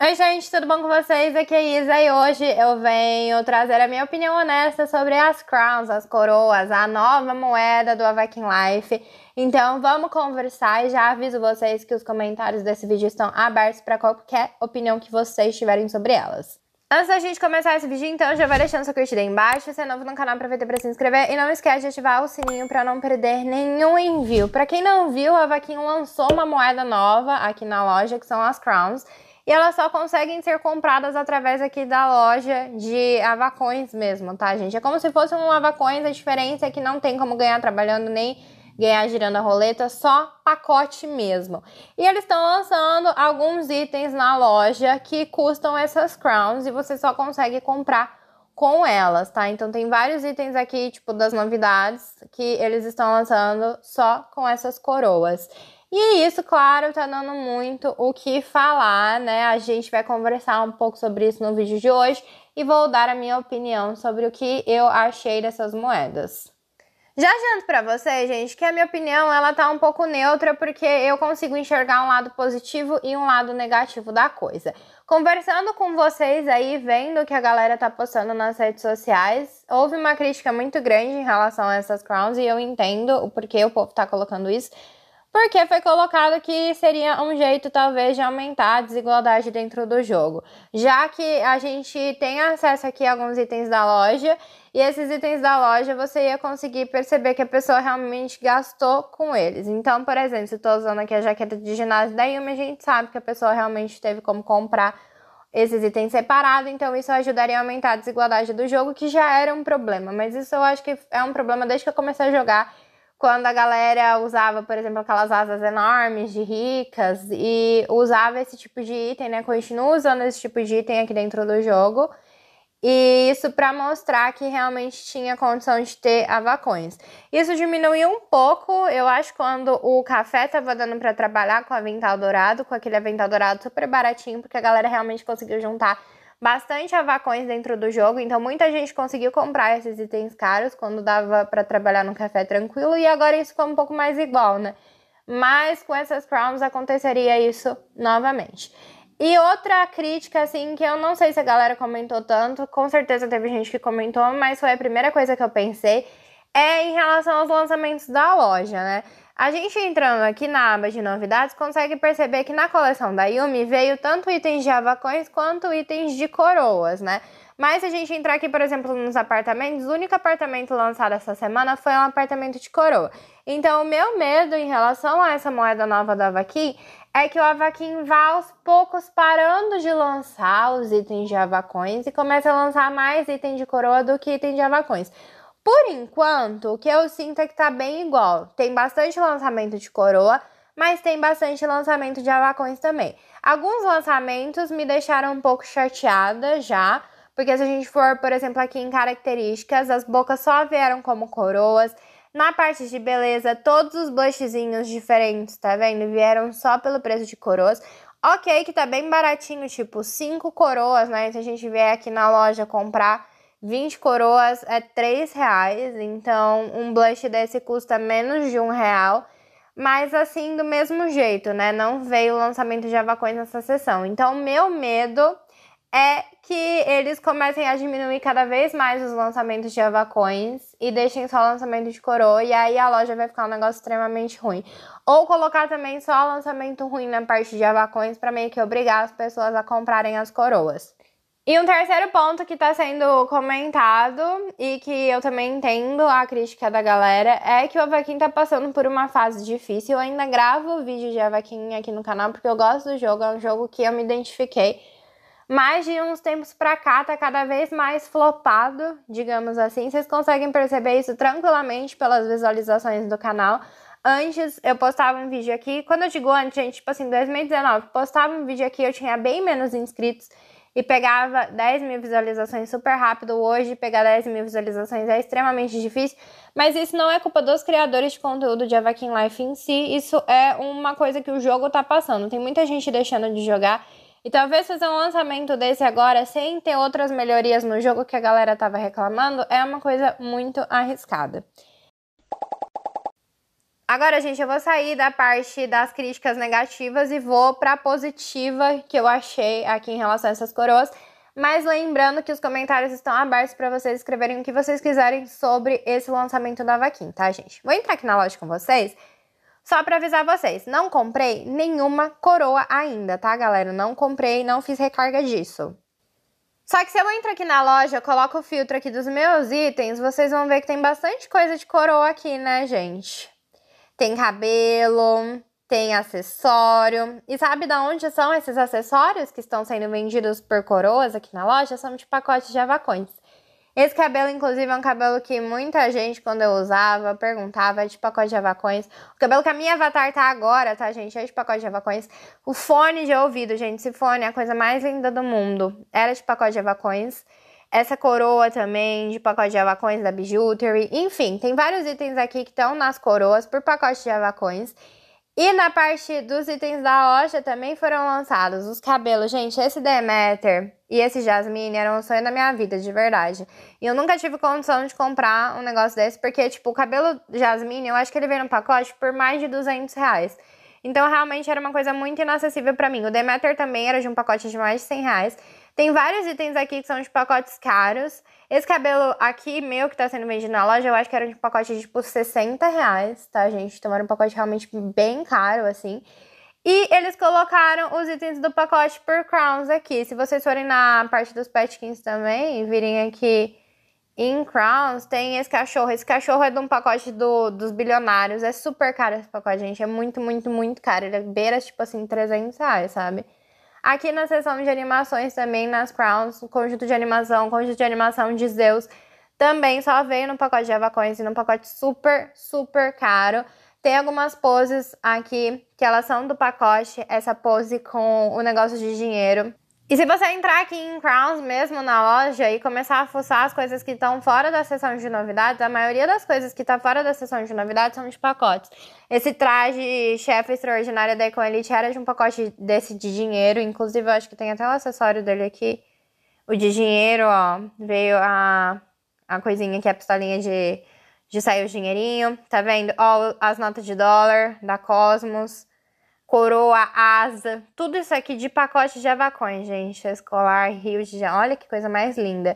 Oi gente, tudo bom com vocês? Aqui é a Isa e hoje eu venho trazer a minha opinião honesta sobre as Crowns, as coroas, a nova moeda do Avakin Life. Então vamos conversar e já aviso vocês que os comentários desse vídeo estão abertos para qualquer opinião que vocês tiverem sobre elas. Antes da gente começar esse vídeo, então já vai deixando seu curtida aí embaixo, se é novo no canal aproveita para se inscrever e não esquece de ativar o sininho para não perder nenhum envio. Para quem não viu, a Avakin lançou uma moeda nova aqui na loja, que são as Crowns, e elas só conseguem ser compradas através aqui da loja de Avacoins mesmo, tá gente? É como se fosse um Avacoins, a diferença é que não tem como ganhar trabalhando nem ganhar girando a roleta, só pacote mesmo. E eles estão lançando alguns itens na loja que custam essas Crowns e você só consegue comprar com elas, tá? Então tem vários itens aqui, tipo, das novidades que eles estão lançando só com essas coroas. E isso, claro, tá dando muito o que falar, né? A gente vai conversar um pouco sobre isso no vídeo de hoje e vou dar a minha opinião sobre o que eu achei dessas moedas. Já adianto pra vocês, gente, que a minha opinião, ela tá um pouco neutra, porque eu consigo enxergar um lado positivo e um lado negativo da coisa. Conversando com vocês aí, vendo o que a galera tá postando nas redes sociais, houve uma crítica muito grande em relação a essas Crowns, e eu entendo o porquê o povo tá colocando isso, porque foi colocado que seria um jeito, talvez, de aumentar a desigualdade dentro do jogo. Já que a gente tem acesso aqui a alguns itens da loja, e esses itens da loja você ia conseguir perceber que a pessoa realmente gastou com eles. Então, por exemplo, se eu tô usando aqui a jaqueta de ginásio da Yumi, a gente sabe que a pessoa realmente teve como comprar esses itens separados, então isso ajudaria a aumentar a desigualdade do jogo, que já era um problema. Mas isso eu acho que é um problema desde que eu comecei a jogar, quando a galera usava, por exemplo, aquelas asas enormes de ricas e usava esse tipo de item, né? Continua usando esse tipo de item aqui dentro do jogo. E isso para mostrar que realmente tinha condição de ter Avacoins. Isso diminuiu um pouco, eu acho, quando o café tava dando para trabalhar com o avental dourado, com aquele avental dourado super baratinho, porque a galera realmente conseguiu juntar bastante Avacoins dentro do jogo, então muita gente conseguiu comprar esses itens caros quando dava pra trabalhar no café tranquilo, e agora isso ficou um pouco mais igual, né? Mas com essas Crowns aconteceria isso novamente. E outra crítica, assim, que eu não sei se a galera comentou tanto, com certeza teve gente que comentou, mas foi a primeira coisa que eu pensei, é em relação aos lançamentos da loja, né? A gente entrando aqui na aba de novidades consegue perceber que na coleção da Yumi veio tanto itens de Avacoins quanto itens de coroas, né? Mas se a gente entrar aqui, por exemplo, nos apartamentos, o único apartamento lançado essa semana foi um apartamento de coroa. Então o meu medo em relação a essa moeda nova da Avakin é que o Avakin vá aos poucos parando de lançar os itens de Avacoins e comece a lançar mais item de coroa do que item de Avacoins. Por enquanto, o que eu sinto é que tá bem igual. Tem bastante lançamento de coroa, mas tem bastante lançamento de Avacoins também. Alguns lançamentos me deixaram um pouco chateada já, porque se a gente for, por exemplo, aqui em características, as bocas só vieram como coroas. Na parte de beleza, todos os blushzinhos diferentes, tá vendo? Vieram só pelo preço de coroas. Ok, que tá bem baratinho, tipo 5 coroas, né? Se a gente vier aqui na loja comprar 20 coroas é R$3, então um blush desse custa menos de R$1, mas assim, do mesmo jeito, né? Não veio o lançamento de Avacoins nessa sessão. Então, meu medo é que eles comecem a diminuir cada vez mais os lançamentos de Avacoins e deixem só lançamento de coroa, e aí a loja vai ficar um negócio extremamente ruim. Ou colocar também só lançamento ruim na parte de Avacoins para meio que obrigar as pessoas a comprarem as coroas. E um terceiro ponto que tá sendo comentado e que eu também entendo a crítica da galera é que o Avakin tá passando por uma fase difícil. Eu ainda gravo vídeo de Avakin aqui no canal porque eu gosto do jogo, é um jogo que eu me identifiquei. Mas de uns tempos pra cá tá cada vez mais flopado, digamos assim. Vocês conseguem perceber isso tranquilamente pelas visualizações do canal. Antes eu postava um vídeo aqui, quando eu digo antes, gente, tipo assim, 2019, postava um vídeo aqui, eu tinha bem menos inscritos e pegava 10 mil visualizações super rápido. Hoje pegar 10 mil visualizações é extremamente difícil, mas isso não é culpa dos criadores de conteúdo de Avakin Life em si, isso é uma coisa que o jogo tá passando, tem muita gente deixando de jogar, e talvez fazer um lançamento desse agora, sem ter outras melhorias no jogo que a galera tava reclamando, é uma coisa muito arriscada. Agora, gente, eu vou sair da parte das críticas negativas e vou pra positiva que eu achei aqui em relação a essas coroas. Mas lembrando que os comentários estão abertos pra vocês escreverem o que vocês quiserem sobre esse lançamento da Avakin, tá, gente? Vou entrar aqui na loja com vocês, só pra avisar vocês, não comprei nenhuma coroa ainda, tá, galera? Não comprei, não fiz recarga disso. Só que se eu entro aqui na loja, eu coloco o filtro aqui dos meus itens, vocês vão ver que tem bastante coisa de coroa aqui, né, gente? Tem cabelo, tem acessório. E sabe de onde são esses acessórios que estão sendo vendidos por coroas aqui na loja? São de pacotes de Avacoins. Esse cabelo, inclusive, é um cabelo que muita gente, quando eu usava, perguntava, é de pacote de Avacoins. O cabelo que a minha avatar tá agora, tá, gente? É de pacote de Avacoins. O fone de ouvido, gente, esse fone é a coisa mais linda do mundo. Era de pacote de Avacoins. Essa coroa também, de pacote de Avacoins da Bijoutery. Enfim, tem vários itens aqui que estão nas coroas por pacote de Avacoins. E na parte dos itens da loja também foram lançados os cabelos. Gente, esse Demeter e esse Jasmine eram um sonho da minha vida, de verdade. E eu nunca tive condição de comprar um negócio desse, porque, tipo, o cabelo Jasmine, eu acho que ele veio no pacote por mais de R$200. Então, realmente, era uma coisa muito inacessível pra mim. O Demeter também era de um pacote de mais de R$100. Tem vários itens aqui que são de pacotes caros. Esse cabelo aqui, meu, que tá sendo vendido na loja, eu acho que era de um pacote de, tipo, R$60, tá, gente? Então, era um pacote realmente bem caro, assim. E eles colocaram os itens do pacote por Crowns aqui. Se vocês forem na parte dos Petkins também e virem aqui em Crowns, tem esse cachorro. Esse cachorro é de um pacote dos bilionários. É super caro esse pacote, gente. É muito, muito, muito caro. Ele beira, tipo assim, R$300, sabe? Aqui na seção de animações também, nas Crowns, o conjunto de animação de Zeus também só veio no pacote de Avacoins e num pacote super, super caro. Tem algumas poses aqui que elas são do pacote, essa pose com o negócio de dinheiro. E se você entrar aqui em Crowns mesmo na loja e começar a fuçar as coisas que estão fora da seção de novidades, a maioria das coisas que tá fora da seção de novidades são de pacotes. Esse traje chefe extraordinária da Icon Elite era de um pacote desse de dinheiro, inclusive eu acho que tem até o acessório dele aqui. O de dinheiro, ó, veio a coisinha aqui, a pistolinha de sair o dinheirinho, tá vendo? Ó, as notas de dólar da Cosmos. Coroa, asa, tudo isso aqui de pacote de Avacoins, gente. Escolar, Rio de Janeiro, olha que coisa mais linda.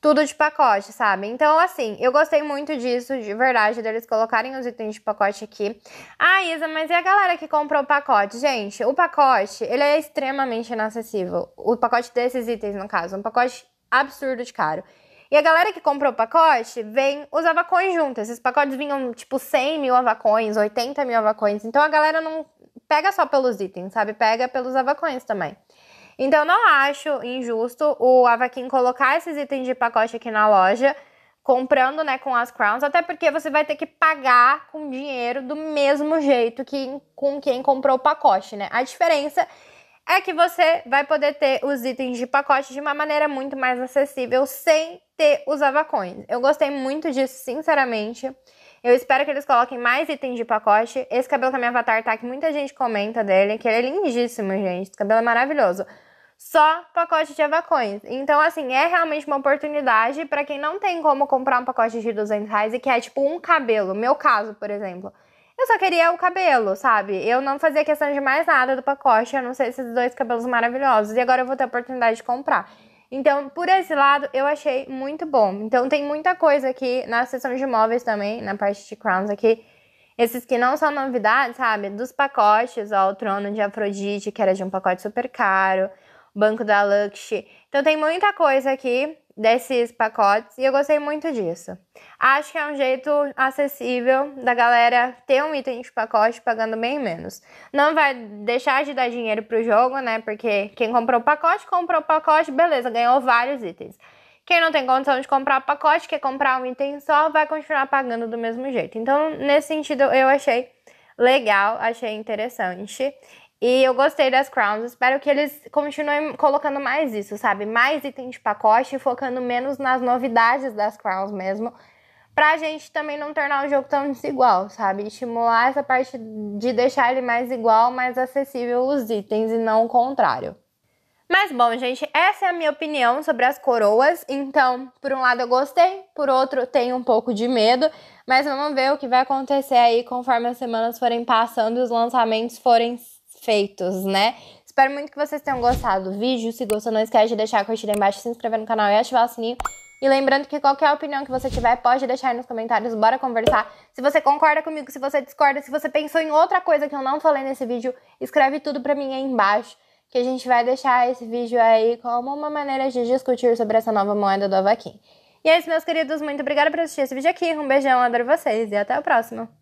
Tudo de pacote, sabe? Então, assim, eu gostei muito disso, de verdade, deles colocarem os itens de pacote aqui. Ah, Isa, mas e a galera que comprou o pacote? Gente, o pacote, ele é extremamente inacessível. O pacote desses itens, no caso, um pacote absurdo de caro. E a galera que comprou o pacote, vem os Avacoins junto. Esses pacotes vinham, tipo, 100 mil Avacoins, 80 mil Avacoins. Então, a galera não pega só pelos itens, sabe? Pega pelos Avacoins também. Então, não acho injusto o Avakin colocar esses itens de pacote aqui na loja, comprando, né, com as Crowns. Até porque você vai ter que pagar com dinheiro do mesmo jeito que com quem comprou o pacote, né? A diferença é que você vai poder ter os itens de pacote de uma maneira muito mais acessível, sem ter os Avacoins. Eu gostei muito disso, sinceramente. Eu espero que eles coloquem mais itens de pacote. Esse cabelo que a minha avatar tá, que muita gente comenta dele, que ele é lindíssimo, gente. Esse cabelo é maravilhoso. Só pacote de Avacoins. Então, assim, é realmente uma oportunidade pra quem não tem como comprar um pacote de R$200 e quer, tipo, um cabelo. Meu caso, por exemplo. Eu só queria o cabelo, sabe? Eu não fazia questão de mais nada do pacote, a não ser esses dois cabelos maravilhosos. E agora eu vou ter a oportunidade de comprar. Então, por esse lado, eu achei muito bom. Então, tem muita coisa aqui na seção de móveis também, na parte de Crowns aqui. Esses que não são novidades, sabe? Dos pacotes, ó, o trono de Afrodite, que era de um pacote super caro. O banco da Luxe. Então, tem muita coisa aqui desses pacotes e eu gostei muito disso. Acho que é um jeito acessível da galera ter um item de pacote pagando bem menos. Não vai deixar de dar dinheiro pro jogo, né? Porque quem comprou o pacote, beleza, ganhou vários itens. Quem não tem condição de comprar o pacote, quer comprar um item só, vai continuar pagando do mesmo jeito. Então, nesse sentido, eu achei legal, achei interessante. E eu gostei das Crowns, espero que eles continuem colocando mais isso, sabe? Mais item de pacote, focando menos nas novidades das Crowns mesmo, pra gente também não tornar o jogo tão desigual, sabe? Estimular essa parte de deixar ele mais igual, mais acessível os itens e não o contrário. Mas bom, gente, essa é a minha opinião sobre as coroas. Então, por um lado eu gostei, por outro tenho um pouco de medo. Mas vamos ver o que vai acontecer aí conforme as semanas forem passando e os lançamentos forem feitos, né? Espero muito que vocês tenham gostado do vídeo. Se gostou, não esquece de deixar a curtida aí embaixo, se inscrever no canal e ativar o sininho. E lembrando que qualquer opinião que você tiver, pode deixar aí nos comentários, bora conversar. Se você concorda comigo, se você discorda, se você pensou em outra coisa que eu não falei nesse vídeo, escreve tudo pra mim aí embaixo, que a gente vai deixar esse vídeo aí como uma maneira de discutir sobre essa nova moeda do Avakin. E é isso, meus queridos, muito obrigada por assistir esse vídeo aqui, um beijão, adoro vocês e até a próxima.